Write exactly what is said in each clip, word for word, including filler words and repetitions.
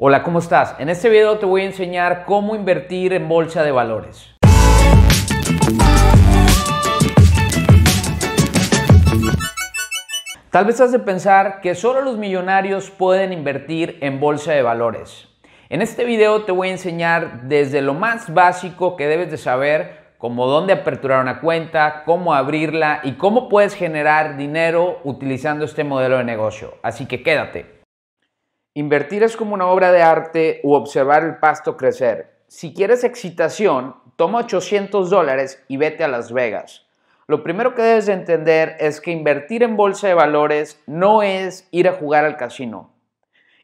Hola, ¿cómo estás? En este video te voy a enseñar cómo invertir en bolsa de valores. Tal vez has de pensar que solo los millonarios pueden invertir en bolsa de valores. En este video te voy a enseñar desde lo más básico que debes de saber, como dónde aperturar una cuenta, cómo abrirla y cómo puedes generar dinero utilizando este modelo de negocio. Así que quédate. Invertir es como una obra de arte u observar el pasto crecer. Si quieres excitación, toma ochocientos dólares y vete a Las Vegas. Lo primero que debes de entender es que invertir en bolsa de valores no es ir a jugar al casino.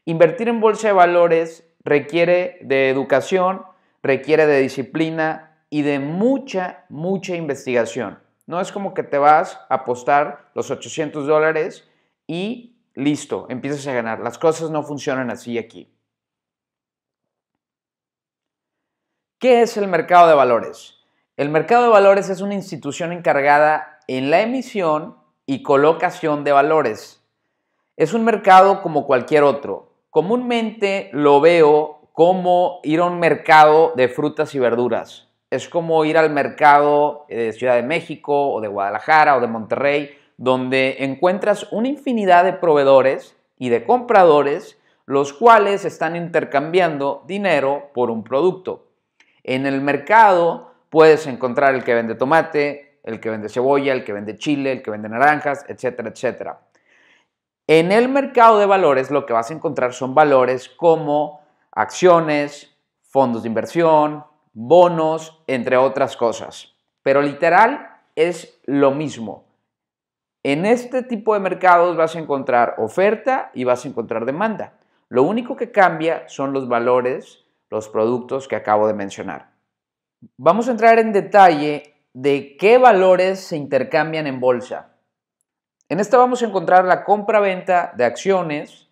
Invertir en bolsa de valores requiere de educación, requiere de disciplina y de mucha, mucha investigación. No es como que te vas a apostar los ochocientos dólares y listo, empiezas a ganar. Las cosas no funcionan así aquí. ¿Qué es el mercado de valores? El mercado de valores es una institución encargada en la emisión y colocación de valores. Es un mercado como cualquier otro. Comúnmente lo veo como ir a un mercado de frutas y verduras. Es como ir al mercado de Ciudad de México o de Guadalajara o de Monterrey, donde encuentras una infinidad de proveedores y de compradores, los cuales están intercambiando dinero por un producto. En el mercado puedes encontrar el que vende tomate, el que vende cebolla, el que vende chile, el que vende naranjas, etcétera, etcétera. En el mercado de valores lo que vas a encontrar son valores como acciones, fondos de inversión, bonos, entre otras cosas. Pero literal es lo mismo. En este tipo de mercados vas a encontrar oferta y vas a encontrar demanda. Lo único que cambia son los valores, los productos que acabo de mencionar. Vamos a entrar en detalle de qué valores se intercambian en bolsa. En esta vamos a encontrar la compra-venta de acciones,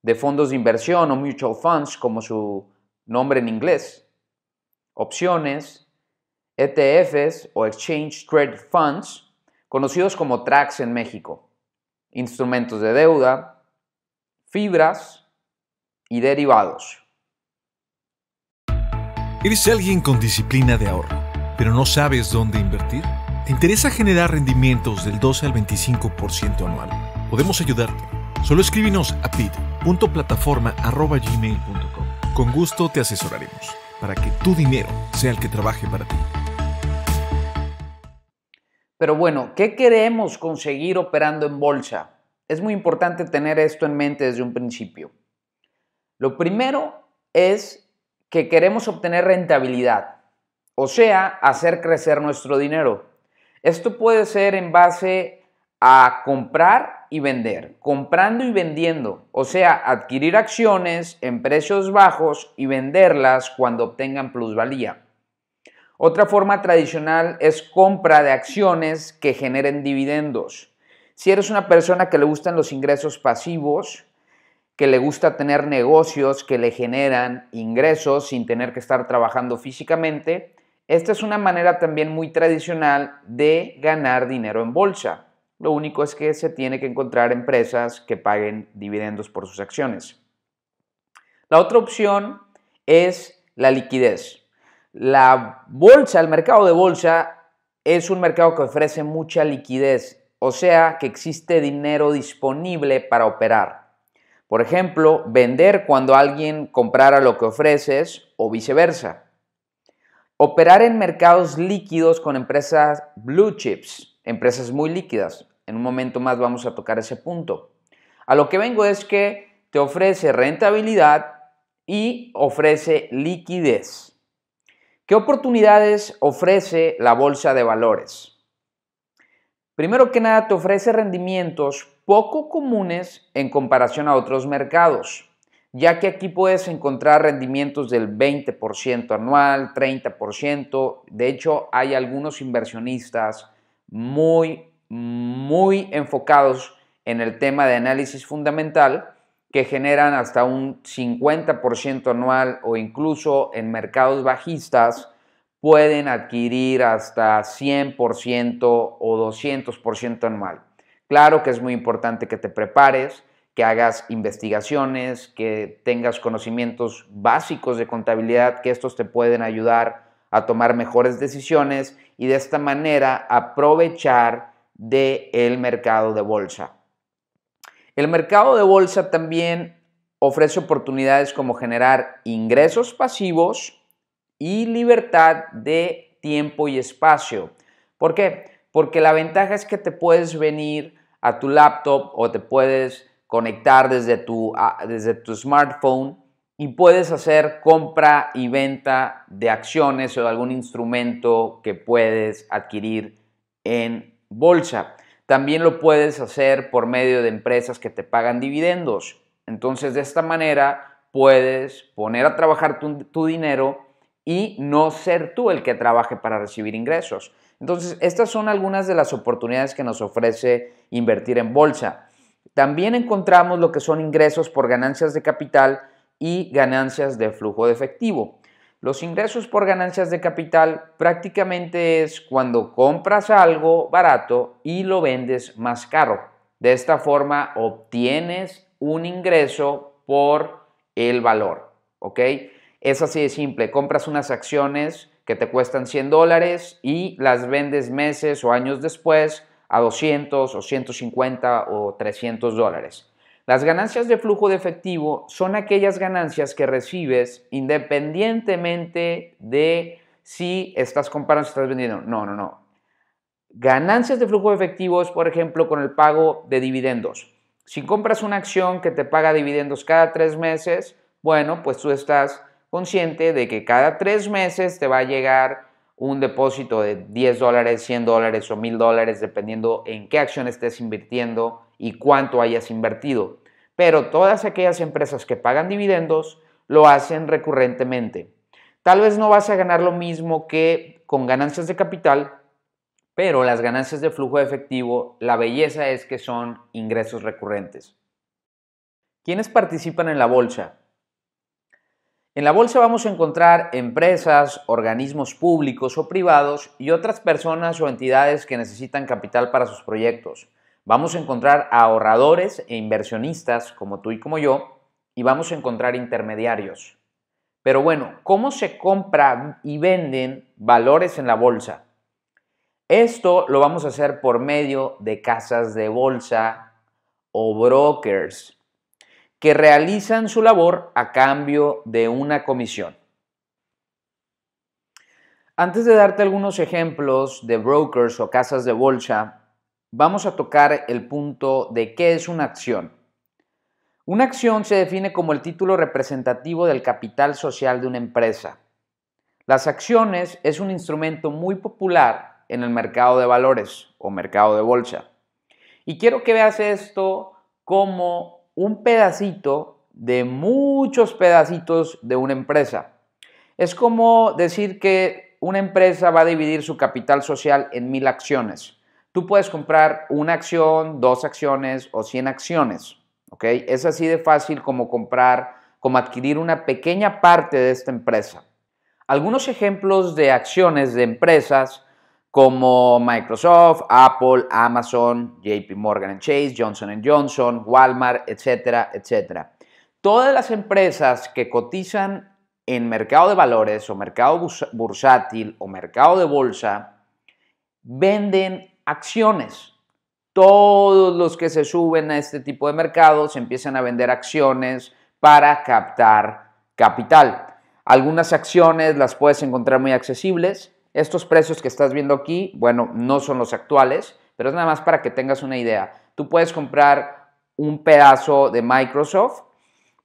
de fondos de inversión o mutual funds como su nombre en inglés, opciones, E T Fs o Exchange Traded Funds, conocidos como TRAX en México, instrumentos de deuda, fibras y derivados. ¿Eres alguien con disciplina de ahorro, pero no sabes dónde invertir? ¿Te interesa generar rendimientos del doce al veinticinco por ciento anual? Podemos ayudarte. Solo escríbenos a pit punto plataforma arroba gmail punto com. Con gusto te asesoraremos para que tu dinero sea el que trabaje para ti. Pero bueno, ¿qué queremos conseguir operando en bolsa? Es muy importante tener esto en mente desde un principio. Lo primero es que queremos obtener rentabilidad, o sea, hacer crecer nuestro dinero. Esto puede ser en base a comprar y vender, comprando y vendiendo, o sea, adquirir acciones en precios bajos y venderlas cuando obtengan plusvalía. Otra forma tradicional es compra de acciones que generen dividendos. Si eres una persona que le gustan los ingresos pasivos, que le gusta tener negocios que le generan ingresos sin tener que estar trabajando físicamente, esta es una manera también muy tradicional de ganar dinero en bolsa. Lo único es que se tiene que encontrar empresas que paguen dividendos por sus acciones. La otra opción es la liquidez. La bolsa, el mercado de bolsa, es un mercado que ofrece mucha liquidez, o sea, que existe dinero disponible para operar. Por ejemplo, vender cuando alguien comprara lo que ofreces o viceversa. Operar en mercados líquidos con empresas blue chips, empresas muy líquidas. En un momento más vamos a tocar ese punto. A lo que vengo es que te ofrece rentabilidad y ofrece liquidez. ¿Qué oportunidades ofrece la bolsa de valores? Primero que nada, te ofrece rendimientos poco comunes en comparación a otros mercados, ya que aquí puedes encontrar rendimientos del veinte por ciento anual, treinta por ciento. De hecho, hay algunos inversionistas muy, muy enfocados en el tema de análisis fundamental que generan hasta un cincuenta por ciento anual, o incluso en mercados bajistas pueden adquirir hasta cien por ciento o doscientos por ciento anual. Claro que es muy importante que te prepares, que hagas investigaciones, que tengas conocimientos básicos de contabilidad, que estos te pueden ayudar a tomar mejores decisiones y de esta manera aprovechar del mercado de bolsa. El mercado de bolsa también ofrece oportunidades como generar ingresos pasivos y libertad de tiempo y espacio. ¿Por qué? Porque la ventaja es que te puedes venir a tu laptop o te puedes conectar desde tu, desde tu smartphone y puedes hacer compra y venta de acciones o de algún instrumento que puedes adquirir en bolsa. También lo puedes hacer por medio de empresas que te pagan dividendos. Entonces, de esta manera puedes poner a trabajar tu, tu dinero y no ser tú el que trabaje para recibir ingresos. Entonces, estas son algunas de las oportunidades que nos ofrece invertir en bolsa. También encontramos lo que son ingresos por ganancias de capital y ganancias de flujo de efectivo. Los ingresos por ganancias de capital prácticamente es cuando compras algo barato y lo vendes más caro. De esta forma obtienes un ingreso por el valor, ¿ok? Es así de simple, compras unas acciones que te cuestan cien dólares y las vendes meses o años después a doscientos o ciento cincuenta o trescientos dólares. Las ganancias de flujo de efectivo son aquellas ganancias que recibes independientemente de si estás comprando o estás vendiendo. No, no, no. Ganancias de flujo de efectivo es, por ejemplo, con el pago de dividendos. Si compras una acción que te paga dividendos cada tres meses, bueno, pues tú estás consciente de que cada tres meses te va a llegar un depósito de diez dólares, cien dólares o mil dólares, dependiendo en qué acción estés invirtiendo y cuánto hayas invertido. Pero todas aquellas empresas que pagan dividendos lo hacen recurrentemente. Tal vez no vas a ganar lo mismo que con ganancias de capital, pero las ganancias de flujo de efectivo, la belleza es que son ingresos recurrentes. ¿Quiénes participan en la bolsa? En la bolsa vamos a encontrar empresas, organismos públicos o privados y otras personas o entidades que necesitan capital para sus proyectos. Vamos a encontrar ahorradores e inversionistas como tú y como yo y vamos a encontrar intermediarios. Pero bueno, ¿cómo se compran y venden valores en la bolsa? Esto lo vamos a hacer por medio de casas de bolsa o brokers que realizan su labor a cambio de una comisión. Antes de darte algunos ejemplos de brokers o casas de bolsa, vamos a tocar el punto de qué es una acción. Una acción se define como el título representativo del capital social de una empresa. Las acciones es un instrumento muy popular en el mercado de valores o mercado de bolsa. Y quiero que veas esto como un pedacito de muchos pedacitos de una empresa. Es como decir que una empresa va a dividir su capital social en mil acciones. Tú puedes comprar una acción, dos acciones o cien acciones, ¿ok? Es así de fácil como comprar, como adquirir una pequeña parte de esta empresa. Algunos ejemplos de acciones de empresas como Microsoft, Apple, Amazon, J P Morgan Chase, Johnson and Johnson, Walmart, etcétera, etcétera. Todas las empresas que cotizan en mercado de valores o mercado bursátil o mercado de bolsa venden acciones. Todos los que se suben a este tipo de mercados empiezan a vender acciones para captar capital. Algunas acciones las puedes encontrar muy accesibles. Estos precios que estás viendo aquí, bueno, no son los actuales, pero es nada más para que tengas una idea. Tú puedes comprar un pedazo de Microsoft,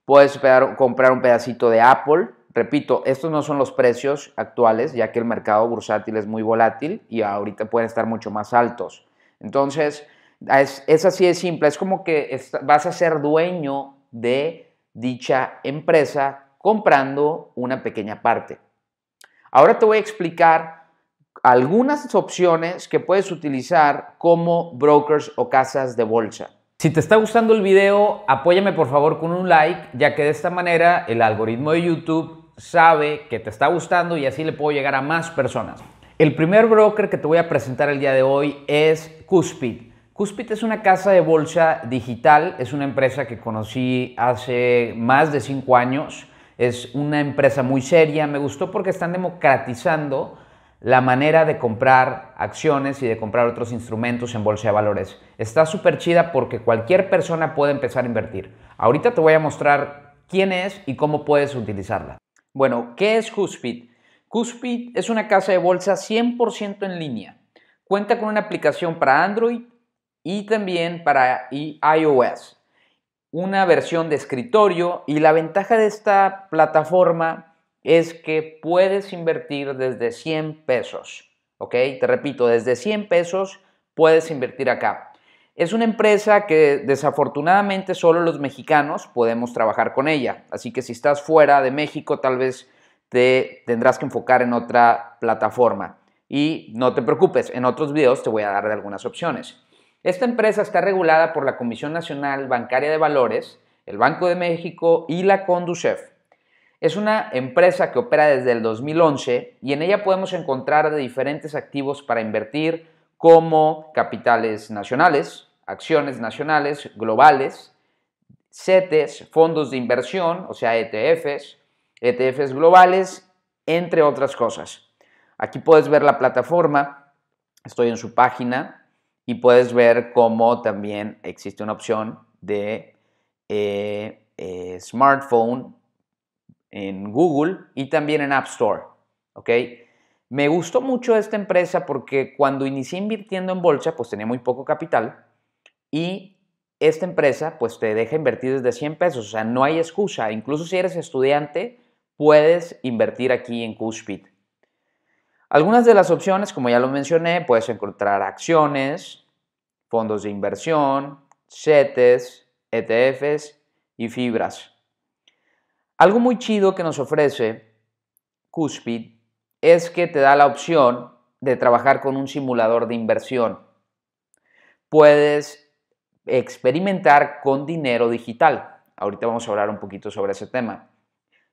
puedes comprar un pedacito de Apple. Repito, estos no son los precios actuales, ya que el mercado bursátil es muy volátil y ahorita pueden estar mucho más altos. Entonces, es, es así de simple. Es como que es, vas a ser dueño de dicha empresa comprando una pequeña parte. Ahora te voy a explicar algunas opciones que puedes utilizar como brokers o casas de bolsa. Si te está gustando el video, apóyame por favor con un like, ya que de esta manera el algoritmo de YouTube sabe que te está gustando y así le puedo llegar a más personas. El primer broker que te voy a presentar el día de hoy es Kuspit. Kuspit es una casa de bolsa digital, es una empresa que conocí hace más de cinco años, es una empresa muy seria, me gustó porque están democratizando la manera de comprar acciones y de comprar otros instrumentos en bolsa de valores. Está súper chida porque cualquier persona puede empezar a invertir. Ahorita te voy a mostrar quién es y cómo puedes utilizarla. Bueno, ¿qué es Kuspit? Kuspit es una casa de bolsa cien por ciento en línea. Cuenta con una aplicación para Android y también para iOS. Una versión de escritorio, y la ventaja de esta plataforma es que puedes invertir desde cien pesos, ¿ok? Te repito, desde cien pesos puedes invertir acá. Es una empresa que desafortunadamente solo los mexicanos podemos trabajar con ella, así que si estás fuera de México tal vez te tendrás que enfocar en otra plataforma. Y no te preocupes, en otros videos te voy a dar de algunas opciones. Esta empresa está regulada por la Comisión Nacional Bancaria de Valores, el Banco de México y la CONDUSEF. Es una empresa que opera desde el dos mil once y en ella podemos encontrar de diferentes activos para invertir, como capitales nacionales, acciones nacionales, globales, CETES, fondos de inversión, o sea E T Fs, E T Fs globales, entre otras cosas. Aquí puedes ver la plataforma, estoy en su página y puedes ver cómo también existe una opción de eh, eh, smartphone en Google y también en App Store, ¿ok? Me gustó mucho esta empresa porque cuando inicié invirtiendo en bolsa, pues tenía muy poco capital, y esta empresa pues te deja invertir desde cien pesos, o sea, no hay excusa. Incluso si eres estudiante, puedes invertir aquí en Kuspit. Algunas de las opciones, como ya lo mencioné, puedes encontrar acciones, fondos de inversión, CETES, E T Fs y fibras. Algo muy chido que nos ofrece Kuspit es que te da la opción de trabajar con un simulador de inversión. Puedes experimentar con dinero digital. Ahorita vamos a hablar un poquito sobre ese tema.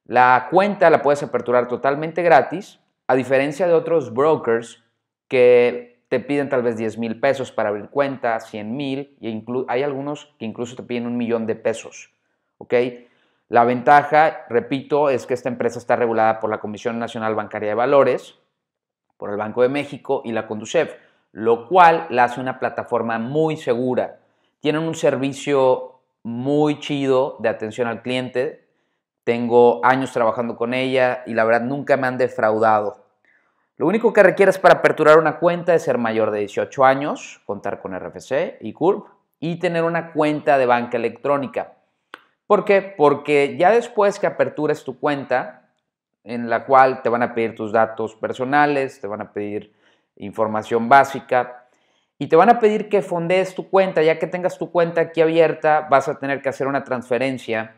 La cuenta la puedes aperturar totalmente gratis, a diferencia de otros brokers que te piden tal vez diez mil pesos para abrir cuenta, cien mil, y hay algunos que incluso te piden un millón de pesos, ¿ok? La ventaja, repito, es que esta empresa está regulada por la Comisión Nacional Bancaria de Valores, por el Banco de México y la CONDUSEF, lo cual la hace una plataforma muy segura. Tienen un servicio muy chido de atención al cliente. Tengo años trabajando con ella y la verdad nunca me han defraudado. Lo único que requieres para aperturar una cuenta es ser mayor de dieciocho años, contar con R F C y CURP y tener una cuenta de banca electrónica. ¿Por qué? Porque ya después que apertures tu cuenta, en la cual te van a pedir tus datos personales, te van a pedir información básica y te van a pedir que fondees tu cuenta. Ya que tengas tu cuenta aquí abierta, vas a tener que hacer una transferencia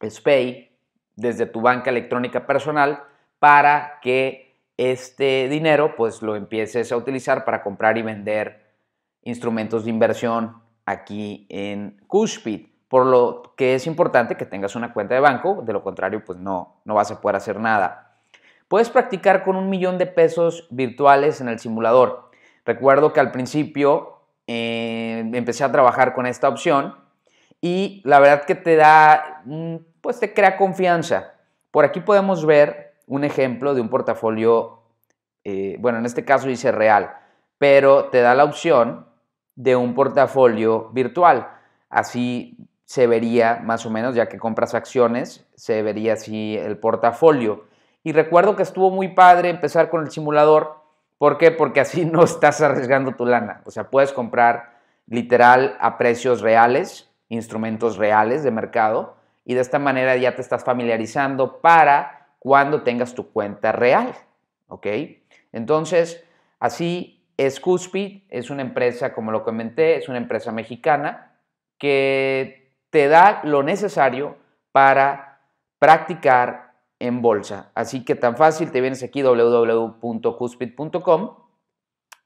S P E I desde tu banca electrónica personal para que este dinero pues lo empieces a utilizar para comprar y vender instrumentos de inversión aquí en Kuspit. Por lo que es importante que tengas una cuenta de banco, de lo contrario pues no, no vas a poder hacer nada. Puedes practicar con un millón de pesos virtuales en el simulador. Recuerdo que al principio eh, empecé a trabajar con esta opción y la verdad que te da, pues te crea confianza. Por aquí podemos ver un ejemplo de un portafolio, eh, bueno en este caso dice real, pero te da la opción de un portafolio virtual. Así se vería más o menos, ya que compras acciones, se vería así el portafolio. Y recuerdo que estuvo muy padre empezar con el simulador. ¿Por qué? Porque así no estás arriesgando tu lana. O sea, puedes comprar literal a precios reales, instrumentos reales de mercado, y de esta manera ya te estás familiarizando para cuando tengas tu cuenta real, ¿ok? Entonces, así es Kuspit, es una empresa, como lo comenté, es una empresa mexicana que te da lo necesario para practicar en bolsa. Así que tan fácil, te vienes aquí w w w punto kuspit punto com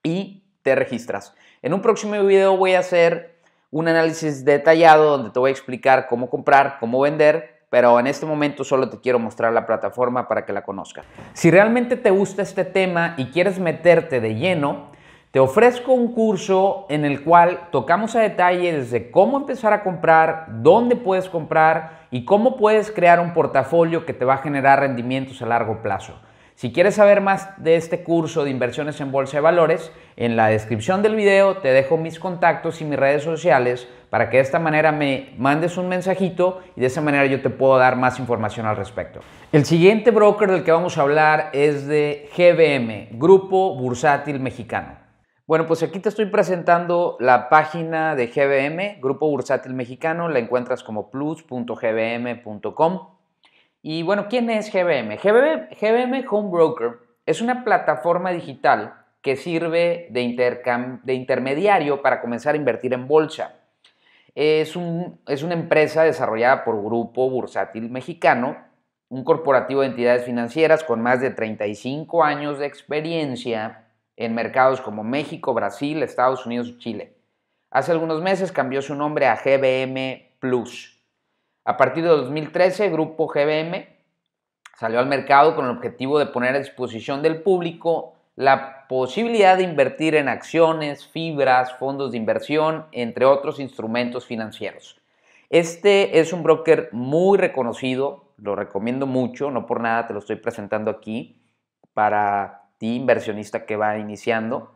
y te registras. En un próximo video voy a hacer un análisis detallado donde te voy a explicar cómo comprar, cómo vender, pero en este momento solo te quiero mostrar la plataforma para que la conozcas. Si realmente te gusta este tema y quieres meterte de lleno, Te ofrezco un curso en el cual tocamos a detalle desde cómo empezar a comprar, dónde puedes comprar y cómo puedes crear un portafolio que te va a generar rendimientos a largo plazo. Si quieres saber más de este curso de inversiones en bolsa de valores, en la descripción del video te dejo mis contactos y mis redes sociales para que de esta manera me mandes un mensajito y de esa manera yo te puedo dar más información al respecto. El siguiente broker del que vamos a hablar es de G B M, Grupo Bursátil Mexicano. Bueno, pues aquí te estoy presentando la página de G B M, Grupo Bursátil Mexicano, la encuentras como plus punto g b m punto com. Y bueno, ¿quién es G B M? G B M, G B M Home Broker es una plataforma digital que sirve de, intercam de intermediario para comenzar a invertir en bolsa. Es, un, es una empresa desarrollada por Grupo Bursátil Mexicano, un corporativo de entidades financieras con más de treinta y cinco años de experiencia en mercados como México, Brasil, Estados Unidos y Chile. Hace algunos meses cambió su nombre a G B M Plus. A partir de dos mil trece, Grupo G B M salió al mercado con el objetivo de poner a disposición del público la posibilidad de invertir en acciones, fibras, fondos de inversión, entre otros instrumentos financieros. Este es un broker muy reconocido, lo recomiendo mucho, no por nada te lo estoy presentando aquí para ti inversionista que va iniciando,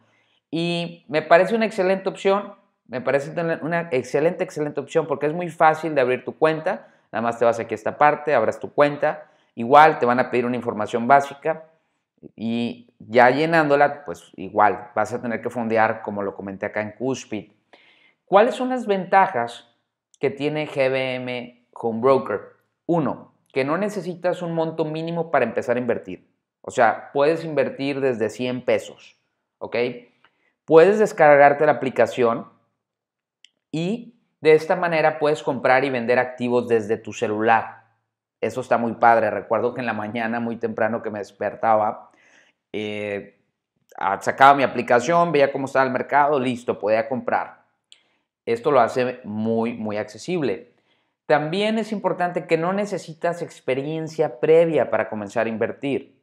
y me parece una excelente opción, me parece una excelente, excelente opción porque es muy fácil de abrir tu cuenta, nada más te vas aquí a esta parte, abras tu cuenta, igual te van a pedir una información básica y ya llenándola, pues igual vas a tener que fondear como lo comenté acá en Kuspit. ¿Cuáles son las ventajas que tiene G B M Home Broker? Uno, que no necesitas un monto mínimo para empezar a invertir. O sea, puedes invertir desde cien pesos, ¿ok? Puedes descargarte la aplicación y de esta manera puedes comprar y vender activos desde tu celular. Eso está muy padre. Recuerdo que en la mañana, muy temprano que me despertaba, eh, sacaba mi aplicación, veía cómo estaba el mercado, listo, podía comprar. Esto lo hace muy, muy accesible. También es importante que no necesitas experiencia previa para comenzar a invertir.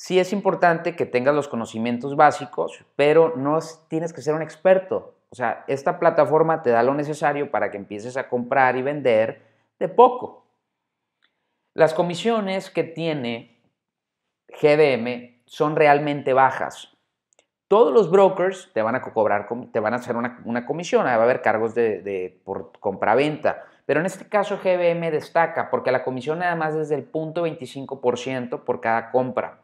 Sí es importante que tengas los conocimientos básicos, pero no tienes que ser un experto. O sea, esta plataforma te da lo necesario para que empieces a comprar y vender de poco. Las comisiones que tiene G B M son realmente bajas. Todos los brokers te van a cobrar, te van a hacer una, una comisión, va a haber cargos de, de, por compra-venta. Pero en este caso G B M destaca porque la comisión nada más es del punto veinticinco por ciento por cada compra.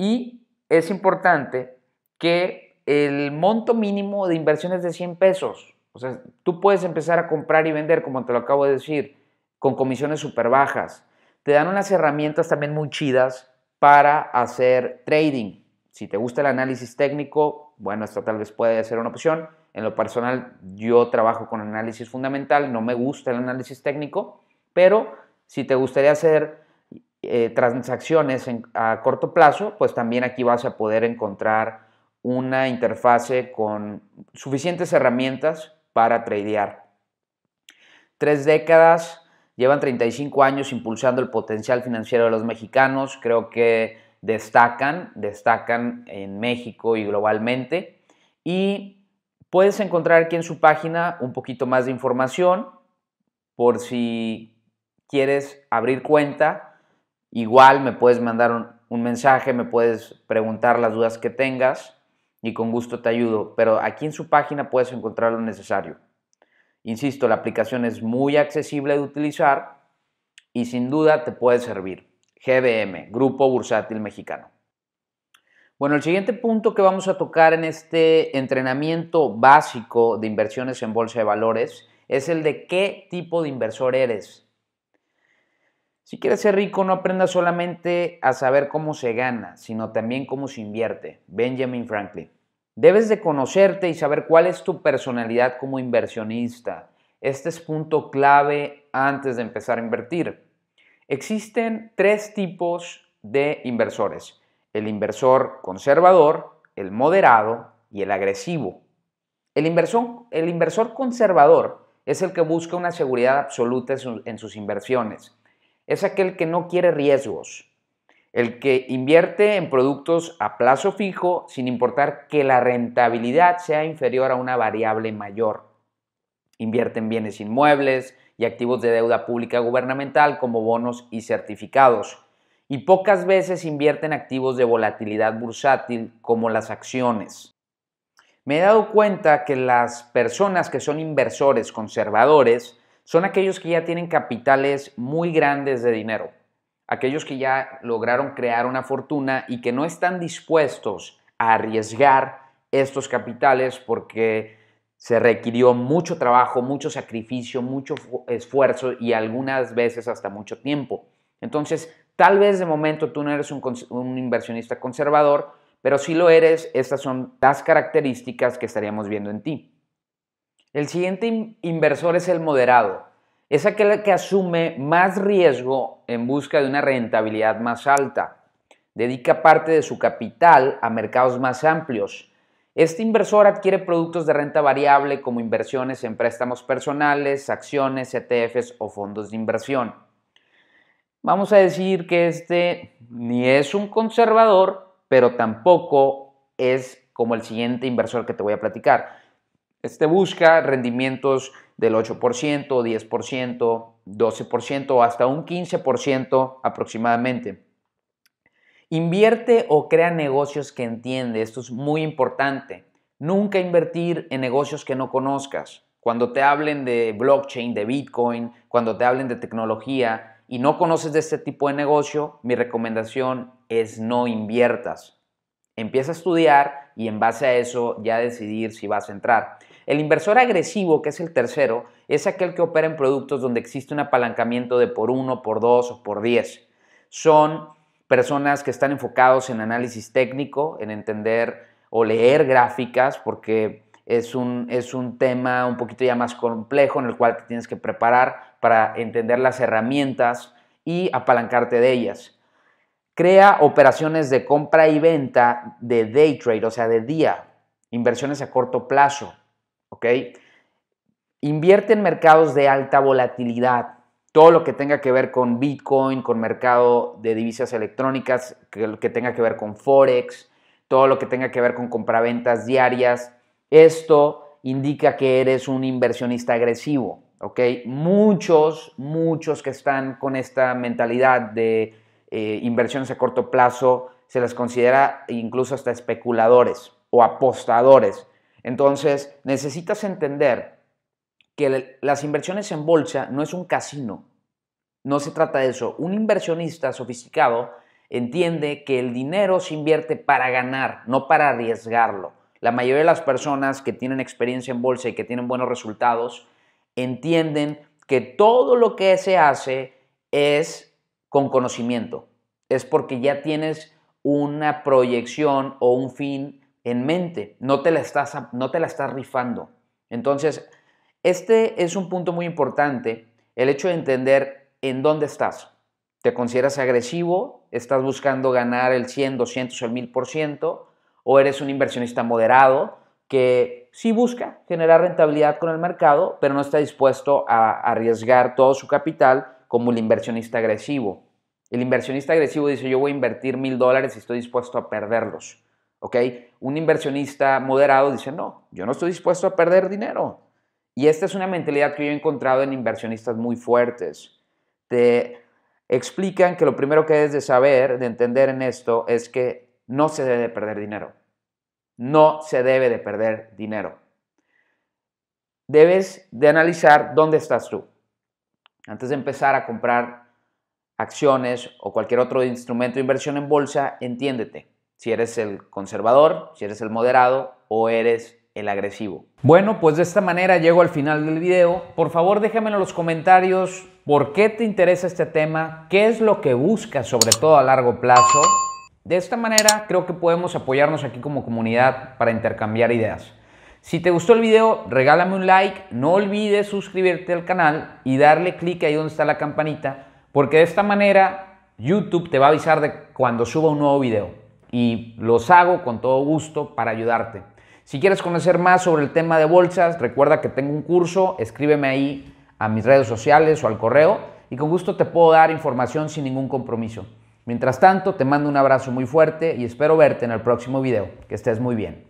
Y es importante que el monto mínimo de inversión es de cien pesos. O sea, tú puedes empezar a comprar y vender, como te lo acabo de decir, con comisiones súper bajas. Te dan unas herramientas también muy chidas para hacer trading. Si te gusta el análisis técnico, bueno, esto tal vez puede ser una opción. En lo personal, yo trabajo con análisis fundamental, no me gusta el análisis técnico, pero si te gustaría hacer Eh, transacciones en, a corto plazo, pues también aquí vas a poder encontrar una interfase con suficientes herramientas para tradear. Tres décadas, llevan treinta y cinco años impulsando el potencial financiero de los mexicanos, creo que destacan, destacan en México y globalmente, y puedes encontrar aquí en su página un poquito más de información por si quieres abrir cuenta. Igual me puedes mandar un, un mensaje, me puedes preguntar las dudas que tengas y con gusto te ayudo. Pero aquí en su página puedes encontrar lo necesario. Insisto, la aplicación es muy accesible de utilizar y sin duda te puede servir. G B M, Grupo Bursátil Mexicano. Bueno, el siguiente punto que vamos a tocar en este entrenamiento básico de inversiones en bolsa de valores es el de qué tipo de inversor eres. Si quieres ser rico, no aprendas solamente a saber cómo se gana, sino también cómo se invierte. Benjamin Franklin. Debes de conocerte y saber cuál es tu personalidad como inversionista. Este es punto clave antes de empezar a invertir. Existen tres tipos de inversores. El inversor conservador, el moderado y el agresivo. El inversor, el inversor conservador es el que busca una seguridad absoluta en sus inversiones. Es aquel que no quiere riesgos. El que invierte en productos a plazo fijo sin importar que la rentabilidad sea inferior a una variable mayor. Invierte en bienes inmuebles y activos de deuda pública gubernamental como bonos y certificados. Y pocas veces invierte en activos de volatilidad bursátil como las acciones. Me he dado cuenta que las personas que son inversores conservadores son aquellos que ya tienen capitales muy grandes de dinero. Aquellos que ya lograron crear una fortuna y que no están dispuestos a arriesgar estos capitales porque se requirió mucho trabajo, mucho sacrificio, mucho esfuerzo y algunas veces hasta mucho tiempo. Entonces, tal vez de momento tú no eres un, un inversionista conservador, pero si lo eres, estas son las características que estaríamos viendo en ti. El siguiente inversor es el moderado. Es aquel que asume más riesgo en busca de una rentabilidad más alta. Dedica parte de su capital a mercados más amplios. Este inversor adquiere productos de renta variable como inversiones en préstamos personales, acciones, E T Fs o fondos de inversión. Vamos a decir que este ni es un conservador, pero tampoco es como el siguiente inversor que te voy a platicar. Este busca rendimientos del ocho por ciento, diez por ciento, doce por ciento o hasta un quince por ciento aproximadamente. Invierte o crea negocios que entiende. Esto es muy importante. Nunca invertir en negocios que no conozcas. Cuando te hablen de blockchain, de Bitcoin, cuando te hablen de tecnología y no conoces de este tipo de negocio, mi recomendación es no inviertas. Empieza a estudiar y en base a eso ya decidir si vas a entrar. El inversor agresivo, que es el tercero, es aquel que opera en productos donde existe un apalancamiento de por uno, por dos o por diez. Son personas que están enfocados en análisis técnico, en entender o leer gráficas, porque es un, es un tema un poquito ya más complejo en el cual te tienes que preparar para entender las herramientas y apalancarte de ellas. Crea operaciones de compra y venta de day trade, o sea, de día, inversiones a corto plazo. ¿Ok? Invierte en mercados de alta volatilidad, todo lo que tenga que ver con Bitcoin, con mercado de divisas electrónicas, que lo que tenga que ver con Forex, todo lo que tenga que ver con compraventas diarias. Esto indica que eres un inversionista agresivo. ¿Ok? Muchos, muchos que están con esta mentalidad de eh, inversiones a corto plazo se les considera incluso hasta especuladores o apostadores. Entonces, necesitas entender que las inversiones en bolsa no es un casino. No se trata de eso. Un inversionista sofisticado entiende que el dinero se invierte para ganar, no para arriesgarlo. La mayoría de las personas que tienen experiencia en bolsa y que tienen buenos resultados entienden que todo lo que se hace es con conocimiento. Es porque ya tienes una proyección o un fin en mente, no te la estás, no te la estás rifando. Entonces, este es un punto muy importante, el hecho de entender en dónde estás. ¿Te consideras agresivo? ¿Estás buscando ganar el cien, doscientos o el mil por ciento? ¿O eres un inversionista moderado que sí busca generar rentabilidad con el mercado, pero no está dispuesto a arriesgar todo su capital como el inversionista agresivo? El inversionista agresivo dice, yo voy a invertir mil dólares y estoy dispuesto a perderlos. Okay. Un inversionista moderado dice, no, yo no estoy dispuesto a perder dinero. Y esta es una mentalidad que yo he encontrado en inversionistas muy fuertes. Te explican que lo primero que debes de saber, de entender en esto, es que no se debe de perder dinero. No se debe de perder dinero. Debes de analizar dónde estás tú. Antes de empezar a comprar acciones o cualquier otro instrumento de inversión en bolsa, entiéndete. Si eres el conservador, si eres el moderado o eres el agresivo. Bueno, pues de esta manera llego al final del video. Por favor, déjame en los comentarios por qué te interesa este tema, qué es lo que buscas, sobre todo a largo plazo. De esta manera creo que podemos apoyarnos aquí como comunidad para intercambiar ideas. Si te gustó el video, regálame un like, no olvides suscribirte al canal y darle clic ahí donde está la campanita, porque de esta manera YouTube te va a avisar de cuando suba un nuevo video. Y los hago con todo gusto para ayudarte. Si quieres conocer más sobre el tema de bolsas, recuerda que tengo un curso, escríbeme ahí a mis redes sociales o al correo y con gusto te puedo dar información sin ningún compromiso. Mientras tanto, te mando un abrazo muy fuerte y espero verte en el próximo video. Que estés muy bien.